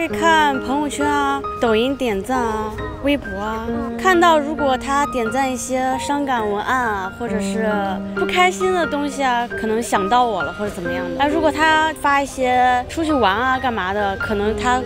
会看朋友圈啊、抖音点赞啊、微博啊，看到如果他点赞一些伤感文案啊，或者是不开心的东西啊，可能想到我了或者怎么样的。但如果他发一些出去玩啊、干嘛的，可能他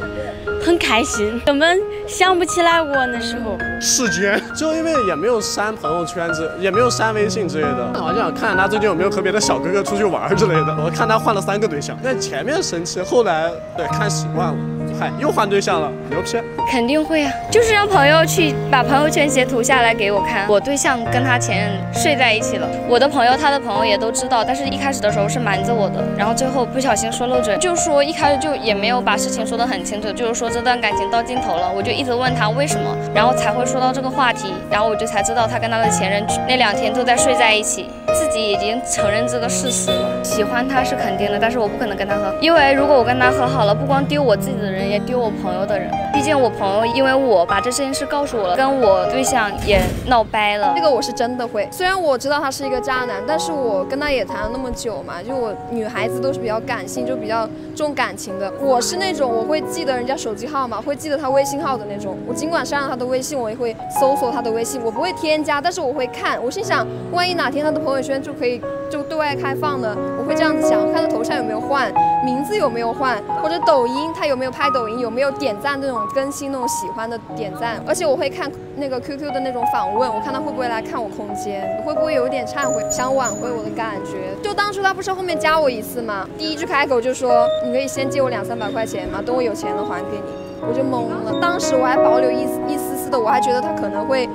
很开心。我们想不起来我那时候世间，就因为也没有删朋友圈子，也没有删微信之类的。我就想看他最近有没有和别的小哥哥出去玩之类的。我看他换了3个对象，但前面生气，后来对看习惯了。 嗨，又换对象了，牛批！肯定会啊，就是让朋友去把朋友圈截图下来给我看。我对象跟他前任睡在一起了，我的朋友、他的朋友也都知道，但是一开始的时候是瞒着我的，然后最后不小心说漏嘴，就说一开始就也没有把事情说得很清楚，就是说这段感情到尽头了，我就一直问他为什么，然后才会说到这个话题，然后我就才知道他跟他的前任那2天都在睡在一起。 自己已经承认这个事实了，喜欢他是肯定的，但是我不可能跟他和，因为如果我跟他和好了，不光丢我自己的人，也丢我朋友的人。毕竟我朋友因为我把这件事告诉我了，跟我对象也闹掰了。这个我是真的会，虽然我知道他是一个渣男，但是我跟他也谈了那么久嘛，就我女孩子都是比较感性，就比较重感情的。我是那种我会记得人家手机号码，会记得他微信号的那种。我尽管删了他的微信，我也会搜索他的微信，我不会添加，但是我会看。我心想，万一哪天他的朋友 圈就可以就对外开放的，我会这样子想，看他头像有没有换，名字有没有换，或者抖音他有没有拍抖音，有没有点赞那种更新那种喜欢的点赞，而且我会看那个 QQ 的那种访问，我看他会不会来看我空间，会不会有点忏悔，想挽回我的感觉。就当初他不是后面加我1次嘛，第一句开口就说你可以先借我200-300块钱嘛，等我有钱了还给你，我就懵了。当时我还保留一丝丝的，我还觉得他可能会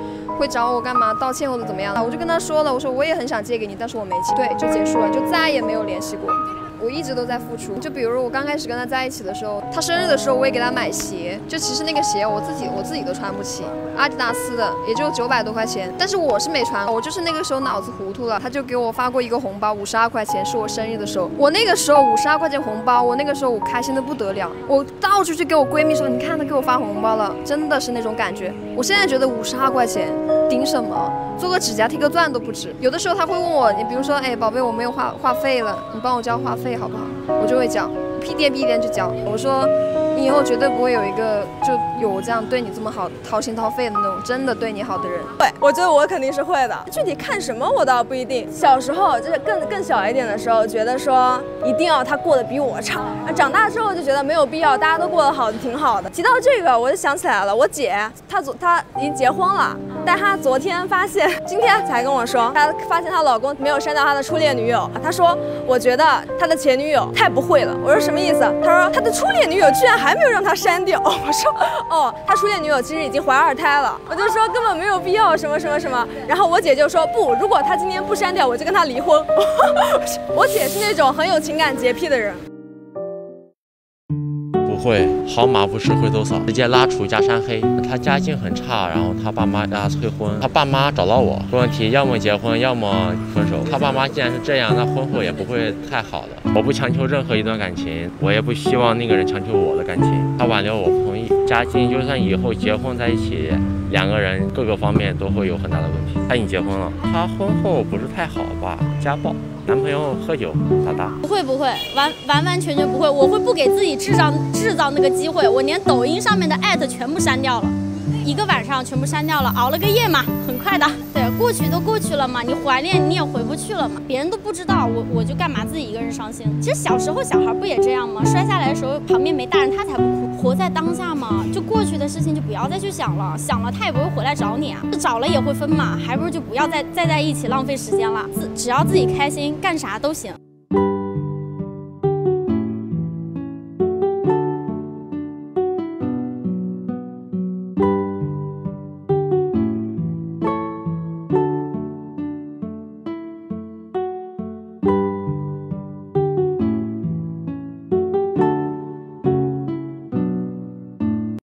找我干嘛道歉或者怎么样的，我就跟他说了，我说我也很想借给你，但是我没钱，对，就结束了，就再也没有联系过。我一直都在付出，就比如我刚开始跟他在一起的时候，他生日的时候我也给他买鞋，就其实那个鞋我自己都穿不起，阿迪达斯的，也就900多块钱，但是我是没穿，我就是那个时候脑子糊涂了，他就给我发过一个红包，52块钱，是我生日的时候，我那个时候52块钱红包，我那个时候我开心的不得了，我到处去给我闺蜜说，你看他给我发红包了，真的是那种感觉。我现在觉得52块钱。 顶什么？做个指甲贴个钻都不止。有的时候他会问我，你比如说，哎，宝贝，我没有话费了，你帮我交话费好不好？我就会交，屁颠屁颠就交。我说，你以后绝对不会有一个就有这样对你这么好、掏心掏肺的那种真的对你好的人。对，我觉得我肯定是会的。具体看什么我倒不一定。小时候就是更小一点的时候，觉得说一定要他过得比我差。长大之后就觉得没有必要，大家都过得好，挺好的。提到这个，我就想起来了，我姐她已经结婚了。 但她昨天发现，今天才跟我说，她发现她老公没有删掉她的初恋女友。她说：“我觉得她的前女友太不会了。”我说：“什么意思？”她说：“她的初恋女友居然还没有让她删掉。”我说：“哦，她初恋女友其实已经怀2胎了。”我就说根本没有必要什么什么什么。然后我姐就说：“不，如果她今天不删掉，我就跟她离婚。”我姐是那种很有情感洁癖的人。 会，好马不吃回头草，直接拉出家山黑。他家境很差，然后他爸妈让他催婚，他爸妈找到我说问题，要么结婚，要么分手。他爸妈既然是这样，那婚后也不会太好的。我不强求任何一段感情，我也不希望那个人强求我的感情。他挽留我不同意，家境就算以后结婚在一起，2个人各个方面都会有很大的问题。他已经结婚了，他婚后不是太好吧？家暴。 男朋友喝酒打打，不会，完全不会，我会不给自己制造那个机会，我连抖音上面的@全部删掉了，1个晚上全部删掉了，熬了个夜嘛，很快的。对，过去都过去了嘛，你怀念你也回不去了嘛，别人都不知道，我就干嘛自己1个人伤心？其实小时候小孩不也这样吗？摔下来的时候旁边没大人，他才不哭。 活在当下嘛，就过去的事情就不要再去想了，想了他也不会回来找你啊，找了也会分嘛，还不如就不要再在一起浪费时间了。只要自己开心，干啥都行。